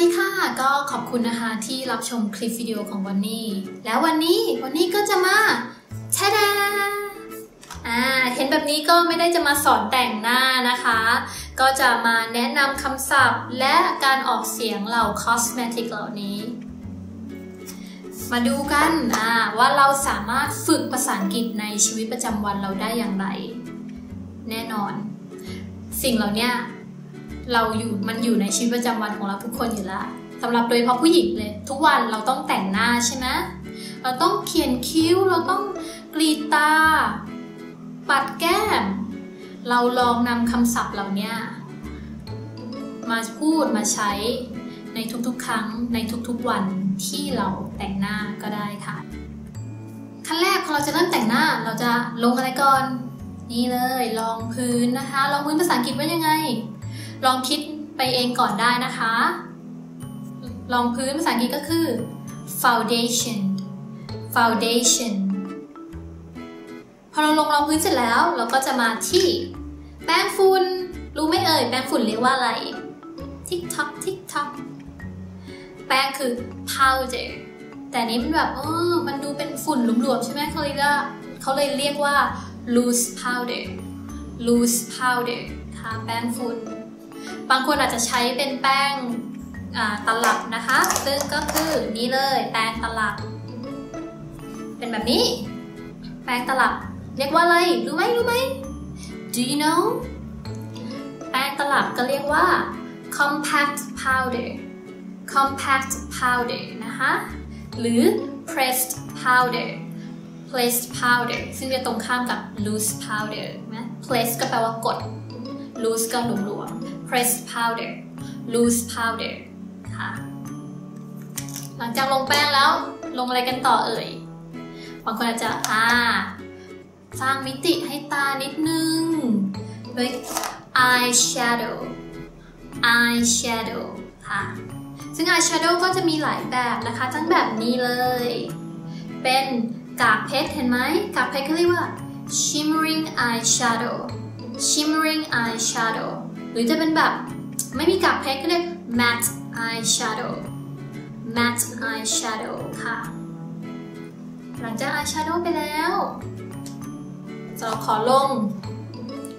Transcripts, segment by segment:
วัสดีค่ะก็ขอบคุณนะคะที่รับชมคลิปวิดีโอของวันนี้แล้ววันนี้ก็จะมาแชร์เห็นแบบนี้ก็ไม่ได้จะมาสอนแต่งหน้านะคะก็จะมาแนะนำคำศัพท์และการออกเสียงเหล่า cosmetic เหล่านี้มาดูกันว่าเราสามารถฝึกภาษาอังกฤษในชีวิตประจำวันเราได้อย่างไรแน่นอนสิ่งเหล่านี้มันอยู่ในชีวิตประจำวันของเราทุกคนอยู่แล้วสำหรับโดยเฉพาะผู้หญิงเลยทุกวันเราต้องแต่งหน้าใช่ไหมเราต้องเขียนคิ้วเราต้องกรีดตาปัดแก้มเราลองนำคำศัพท์เหล่านี้มาพูดมาใช้ในทุกๆครั้งในทุกๆวันที่เราแต่งหน้าก็ได้ค่ะขั้นแรกพอเราจะเริ่มแต่งหน้าเราจะลงอะไรก่อนนี่เลยรองพื้นนะคะรองพื้นภาษาอังกฤษว่ายังไงลองคิดไปเองก่อนได้นะคะรองพื้นภาษาอังกฤษก็คือ foundation พอเราลงรองพื้นเสร็จแล้วเราก็จะมาที่แป้งฝุ่นรู้ไหมเอ่ยแป้งฝุ่นเรียกว่าอะไร tick tock แป้งคือ powder แต่นี้เป็นแบบมันดูเป็นฝุ่นหลวมๆใช่ไหมเขาเลยเรียกว่า loose powder ค่ะแป้งฝุ่นบางคนอาจจะใช้เป็นแป้งตลับนะคะซึ่งก็คือนี่เลยแป้งตลับเป็นแบบนี้แป้งตลับเรียกว่าอะไรรู้ไหม Do you know แป้งตลับก็เรียกว่า compact powder นะคะหรือ pressed powder ซึ่งจะตรงข้ามกับ loose powder นะ press ก็แปลว่ากด loose ก็หลวมๆ pressed powder loose powder ค่ะหลังจากลงแป้งแล้วลงอะไรกันต่อเอ่ยบางคนอาจจะสร้างมิติให้ตานิดนึงด้วย eye shadow ค่ะซึ่ง eye shadow ก็จะมีหลายแบบนะคะทั้งแบบนี้เลยเป็นกากเพชรเห็นไหมกากเพชรเขาเรียกว่า shimmering eye shadow หรือจะเป็นแบบไม่มีกากเพชรก็เรียก matte eye shadow ค่ะหลังจาก eye shadow ไปแล้วเราขอลง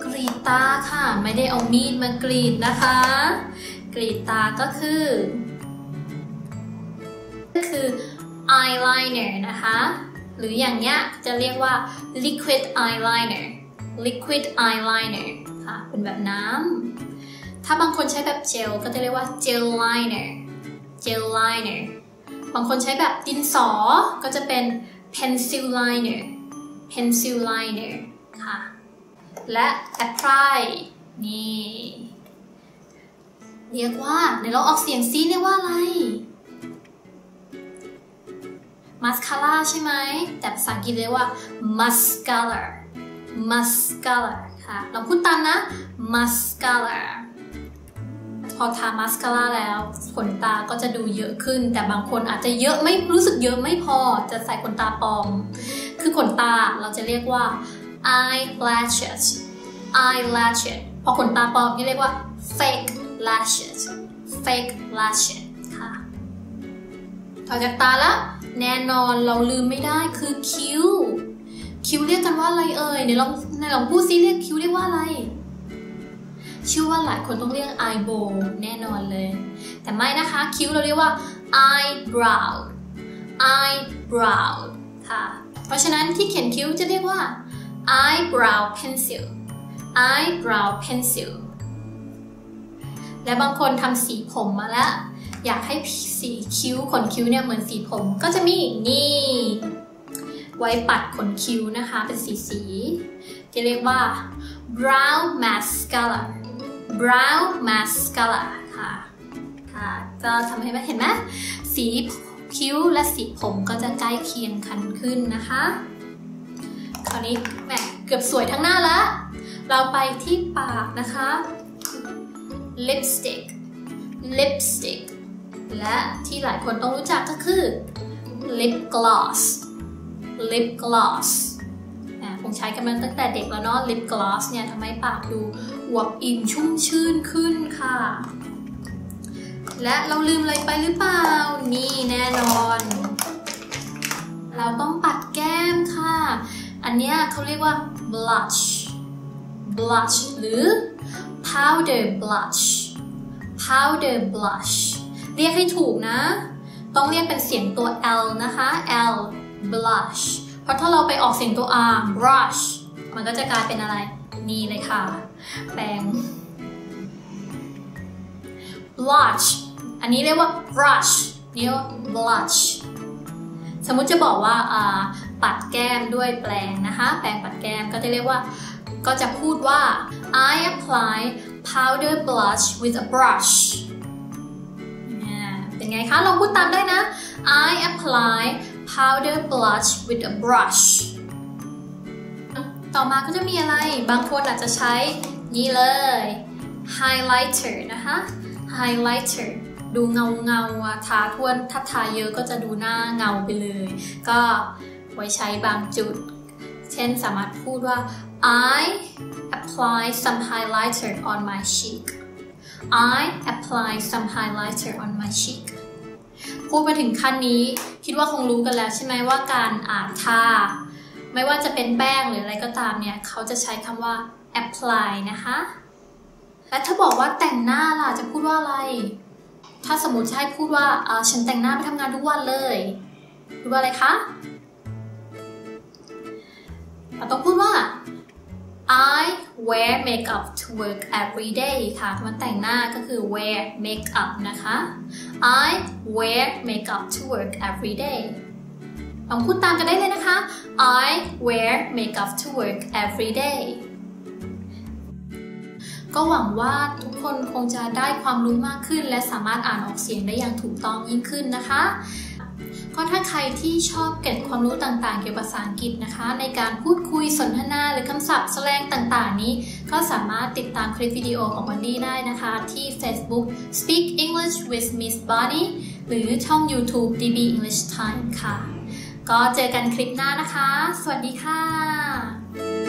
กรีดตาค่ะไม่ได้เอามีดมากรีดนะคะกรีดตาก็คือeyeliner นะคะหรืออย่างเงี้ยจะเรียกว่า liquid eyeliner ค่ะเป็นแบบน้ำถ้าบางคนใช้แบบเจลก็จะเรียกว่า gel liner บางคนใช้แบบดินสอก็จะเป็น pencil liner ค่ะและ apply นี่เรียกว่าไหนลองออกเสียงซิเรียกว่าอะไรมาสคาร่าใช่ไหมแต่ภาษาอังกฤษเรียกว่า mascara ค่ะเราพูดตามนะ mascara พอทามาสคาร่าแล้วขนตาก็จะดูเยอะขึ้นแต่บางคนอาจจะเยอะไม่รู้สึกเยอะไม่พอจะใส่ขนตาปลอมคือขนตาเราจะเรียกว่า eyelashes พอขนตาปลอมนี่เรียกว่า fake lashes ค่ะออกจากตาแล้วแน่นอนเราลืมไม่ได้คือคิ้วเรียกกันว่าอะไรเอ่ยเดี๋ยวลองพูดซิเรียกคิ้วเรียกว่าอะไรเชื่อว่าหลายคนต้องเรียก eyebrow แน่นอนเลยแต่ไม่นะคะคิ้วเราเรียกว่า eyebrow ค่ะเพราะฉะนั้นที่เขียนคิ้วจะเรียกว่า eyebrow pencil และบางคนทำสีผมมาแล้วอยากให้สีคิ้วขนคิ้วเนี่ยเหมือนสีผมก็จะมีนี่ไว้ปัดขนคิ้วนะคะเป็นสีจะเรียกว่า brow mascara ค่ะก็ทำให้เห็นไหมสีคิ้วและสีผมก็จะใกล้เคียงกันขึ้นนะคะคราวนี้แหมเกือบสวยทั้งหน้าแล้วเราไปที่ปากนะคะลิปสติกและที่หลายคนต้องรู้จักก็คือ lip gloss คงใช้กันมาตั้งแต่เด็กแล้วเนาะ lip gloss เนี่ยทำให้ปากดูอวบอิ่มชุ่มชื่นขึ้นค่ะ และเราลืมอะไรไปหรือเปล่านี่แน่นอนเราต้องปัดแก้มค่ะอันเนี้ยเขาเรียกว่า blush หรือ powder blush เรียกให้ถูกนะต้องเรียกเป็นเสียงตัว L นะคะ L blush เพราะถ้าเราไปออกเสียงตัว R brush มันก็จะกลายเป็นอะไรนี่เลยค่ะแปรง blush อันนี้เรียกว่า brush นี่ว่า blush สมมุติจะบอกว่าปัดแก้มด้วยแปรงนะคะแปรงปัดแก้มก็จะเรียกว่าก็จะพูดว่า I apply powder blush with a brush เป็นไงคะลองพูดตามได้นะ I apply powder blush with a brush ต่อมาก็จะมีอะไรบางคนอาจจะใช้นี่เลย highlighter นะคะ highlighterดูเงาทาท่วนทับทาเยอะก็จะดูหน้าเงาไปเลยก็ไว้ใช้บางจุดเช่นสามารถพูดว่า I apply some highlighter on my cheek I apply some highlighter on my cheek พูดมาถึงขั้นนี้คิดว่าคงรู้กันแล้วใช่ไหมว่าการทาไม่ว่าจะเป็นแป้งหรืออะไรก็ตามเนี่ยเขาจะใช้คำว่า apply นะคะและถ้าบอกว่าแต่งหน้าล่ะจะพูดว่าอะไรถ้าสมมติให้พูดว่าฉันแต่งหน้าไปทำงานทุกวันเลยพูดว่าอะไรคะเราต้องพูดว่า I wear makeup to work every day ค่ะคำว่าแต่งหน้าก็คือ wear makeup นะคะ I wear makeup to work every day ลองพูดตามกันได้เลยนะคะ I wear makeup to work every dayก็หวังว่าทุกคนคงจะได้ความรู้มากขึ้นและสามารถอ่านออกเสียงได้อย่างถูกต้องยิ่งขึ้นนะคะก็ถ้าใครที่ชอบเก็บความรู้ต่างๆเกี่ยวกับภาษาอังกฤษนะคะในการพูดคุยสนทนาหรือคำศัพท์แสลงต่างๆนี้ก็สามารถติดตามคลิปวิดีโอของวันนี้ได้นะคะที่ Facebook Speak English with Miss Bonnie หรือช่อง YouTube DB English Time ค่ะก็เจอกันคลิปหน้านะคะสวัสดีค่ะ